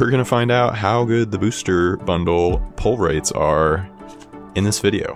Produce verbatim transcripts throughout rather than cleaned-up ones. we're gonna find out how good the booster bundle pull rates are in this video.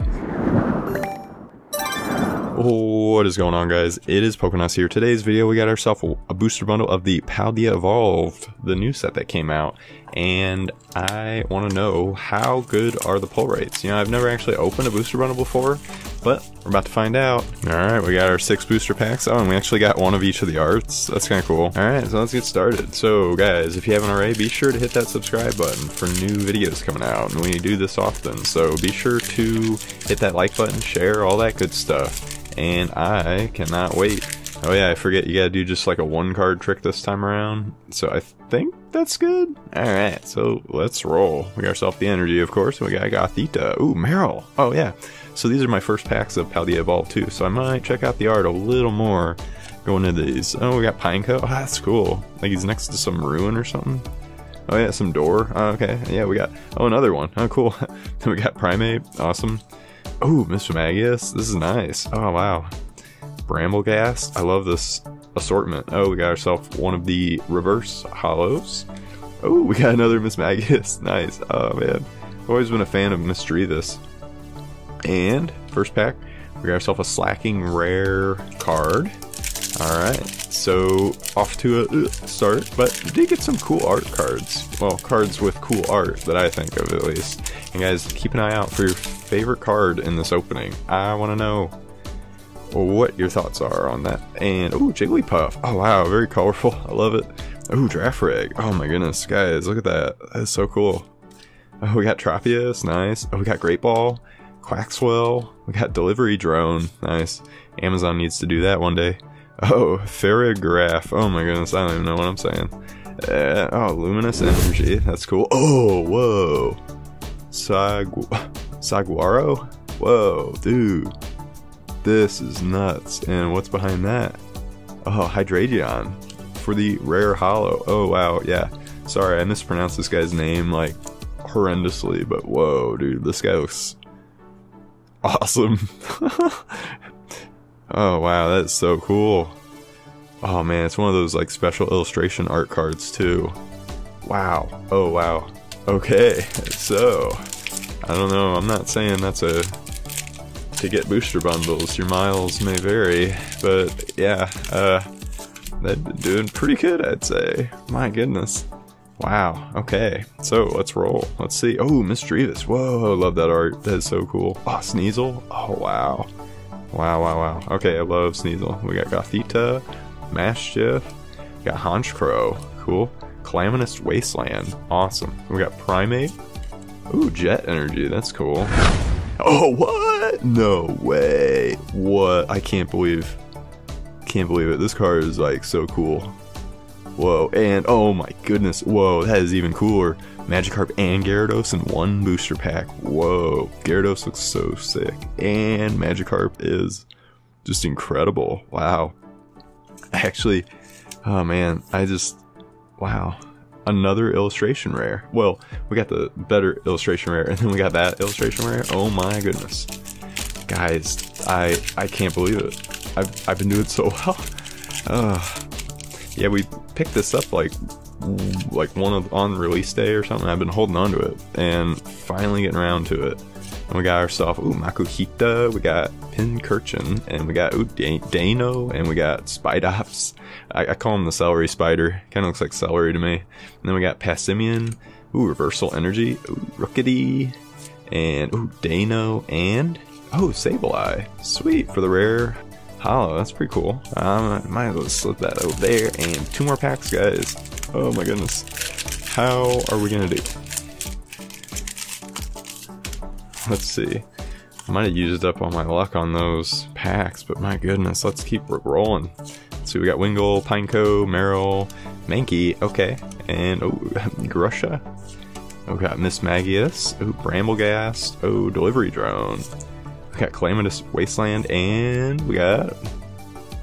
What is going on, guys? It is PokeNOS here. Today's video, we got ourselves a booster bundle of the Paldea Evolved, the new set that came out, and I want to know how good are the pull rates. You know, I've never actually opened a booster bundle before, but we're about to find out. All right, we got our six booster packs. Oh, and we actually got one of each of the arts. That's kind of cool. All right, so let's get started. So, guys, if you haven't already, be sure to hit that subscribe button for new videos coming out, and we do this often, so be sure to hit that like button, share, all that good stuff. And I cannot wait. Oh yeah, I forget you gotta do just like a one card trick this time around. So I think that's good. Alright, so let's roll. We got ourselves the energy, of course. We got Gothita. Ooh, Merrill. Oh yeah. So these are my first packs of Paldea Evolved too. So I might check out the art a little more going into these. Oh, we got Pineco. Oh, that's cool. Like he's next to some ruin or something. Oh yeah, some door. Oh, okay. Yeah, we got, oh, another one. Oh, cool. Then we got Primeape. Awesome. Oh, Mismagius, this is nice. Oh, wow. Brambleghast, I love this assortment. Oh, we got ourselves one of the reverse hollows. Oh, we got another Mismagius, nice. Oh, man. I've always been a fan of mystery this. And, first pack, we got ourselves a slacking rare card. All right, so off to a uh, start, but we did get some cool art cards. Well, cards with cool art that I think of, at least. And guys, keep an eye out for your favorite card in this opening. I want to know what your thoughts are on that. And, oh, Jigglypuff. Oh, wow, very colorful. I love it. Oh, Giraffareg. Oh, my goodness, guys, look at that. That's so cool. Oh, we got Tropius. Nice. Oh, we got Great Ball. Quaxwell. We got Delivery Drone. Nice. Amazon needs to do that one day. Oh, Ferrograph. Oh my goodness, I don't even know what I'm saying. Uh, oh, Luminous Energy. That's cool. Oh, whoa. Sagu Saguaro? Whoa, dude. This is nuts. And what's behind that? Oh, Hydreigon for the rare hollow. Oh, wow. Yeah. Sorry, I mispronounced this guy's name like horrendously, but whoa, dude. This guy looks awesome. Oh wow, that's so cool. Oh man, it's one of those like special illustration art cards too. Wow. Oh wow. Okay, so I don't know, I'm not saying that's a to get booster bundles, your miles may vary, but yeah, uh they're doing pretty good, I'd say. My goodness. Wow, okay. So let's roll. Let's see. Oh, Miss Drevis. Whoa, love that art. That's so cool. Oh, Sneasel. Oh wow. Wow, wow, wow. Okay, I love Sneasel. We got Gothita, Mischief, got Honchcrow, cool. Calaminous Wasteland, awesome. We got Primeape. Ooh, Jet Energy, that's cool. Oh, what? No way. What? I can't believe, can't believe it. This card is like so cool. Whoa, and oh my goodness. Whoa, that is even cooler. Magikarp and Gyarados in one booster pack. Whoa, Gyarados looks so sick. And Magikarp is just incredible. Wow. Actually, oh man, I just, wow. Another illustration rare. Well, we got the better illustration rare, and then we got that illustration rare. Oh my goodness. Guys, I I can't believe it. I've, I've been doing so well. Uh, yeah, we picked this up like like one of on release day or something. I've been holding on to it and finally getting around to it. And we got ourselves, ooh, Makuhita, we got Pincurchin, and we got, ooh, Dano, and we got Spide Ops. I, I call him the celery spider. Kind of looks like celery to me. And then we got Passimian, ooh, Reversal Energy, ooh, Rookity, and ooh, Dano, and oh, Sableye. Sweet, for the rare hollow. That's pretty cool. Um, I might as well slip that over there. And two more packs, guys. Oh my goodness. How are we gonna do? Let's see. I might have used up all my luck on those packs, but my goodness, let's keep rolling. So we got Wingull, Pineco, Merrill, Mankey, okay, and oh, Grusha. Oh, we got Mismagius, oh, Brambleghast, oh, Delivery Drone. We got Calamitous Wasteland, and we got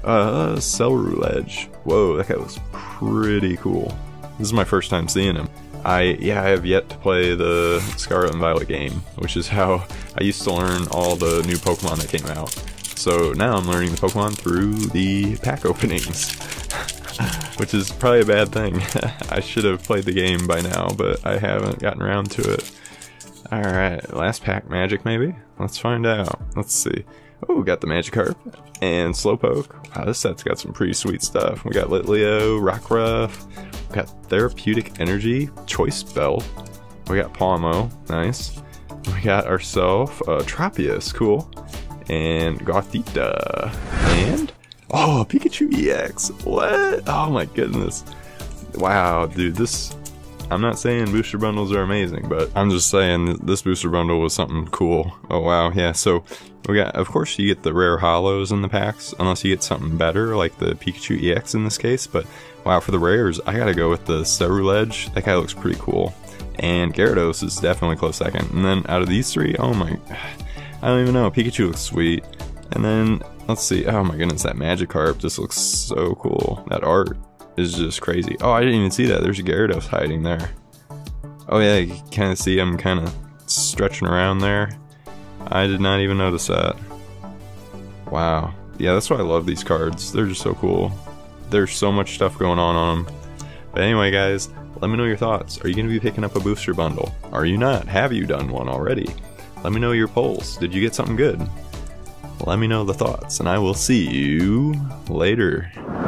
uh, Ceruledge. Whoa, that guy looks pretty cool. This is my first time seeing him. I yeah, I have yet to play the Scarlet and Violet game, which is how I used to learn all the new Pokemon that came out. So now I'm learning the Pokemon through the pack openings. which is probably a bad thing. I should have played the game by now, but I haven't gotten around to it. Alright, last pack magic maybe? Let's find out. Let's see. Oh, got the Magikarp and Slowpoke. Wow, this set's got some pretty sweet stuff. We got Litleo, Rockruff, we got Therapeutic Energy, Choice Bell, we got Palmo, nice. We got ourselves uh, Tropius, cool, and Gothita, and oh, Pikachu E X. What? Oh my goodness! Wow, dude, this. I'm not saying booster bundles are amazing, but I'm just saying this booster bundle was something cool. Oh wow, yeah, so we got, of course you get the rare holos in the packs, unless you get something better, like the Pikachu E X in this case, but wow, for the rares, I gotta go with the Ceruledge. That guy looks pretty cool. And Gyarados is definitely close second. And then out of these three, oh my, I don't even know, Pikachu looks sweet. And then, let's see, oh my goodness, that Magikarp just looks so cool. That art is just crazy. Oh, I didn't even see that. There's a Gyarados hiding there. Oh yeah, you kind of see him kind of stretching around there. I did not even notice that. Wow. Yeah, that's why I love these cards. They're just so cool. There's so much stuff going on on them. But anyway, guys, let me know your thoughts. Are you going to be picking up a booster bundle? Are you not? Have you done one already? Let me know your polls. Did you get something good? Let me know the thoughts, and I will see you later.